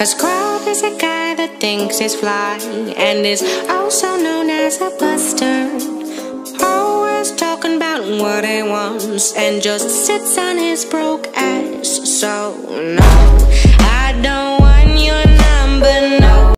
A scrub is a guy that thinks he's fly and is also known as a buster. Always talking about what he wants and just sits on his broke ass. So no,